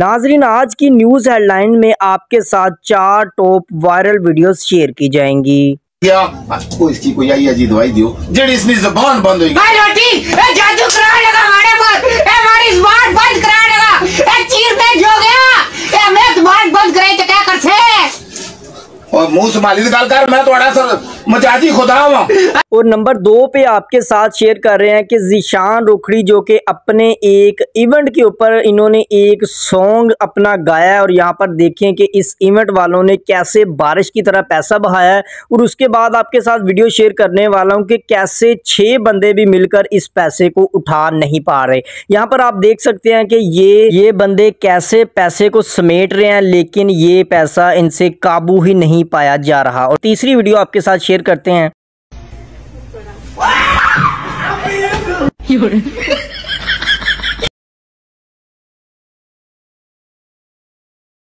नाजरीन, आज की न्यूज़ हेडलाइन में आपके साथ 4 टॉप वायरल वीडियोस शेयर की जाएंगी। आपको इसकी कोई आई अजी दवाई दियो जेडी इसनी जुबान बंद होगी। ए लोटी, ए जादू करा लगा हमारे पर, ए हमारी जुबान बंद करा लगा, ए चीर दे जो गया, ए हमें जुबान बंद कराई तो क्या कर छे और मुंह से मालिश गाल कर मैं तोड़ा सर मजाजी खुदा हूं। और नंबर 2 पे आपके साथ शेयर कर रहे हैं कि जीशान रोखड़ी जो कि अपने एक इवेंट के ऊपर इन्होंने एक सॉन्ग अपना गाया और यहाँ पर देखें कि इस इवेंट वालों ने कैसे बारिश की तरह पैसा बहाया है। और उसके बाद आपके साथ वीडियो शेयर करने वाला हूँ कि कैसे 6 बंदे भी मिलकर इस पैसे को उठा नहीं पा रहे। यहाँ पर आप देख सकते हैं कि ये बंदे कैसे पैसे को समेट रहे हैं लेकिन ये पैसा इनसे काबू ही नहीं पाया जा रहा। और तीसरी वीडियो आपके साथ शेयर करते हैं।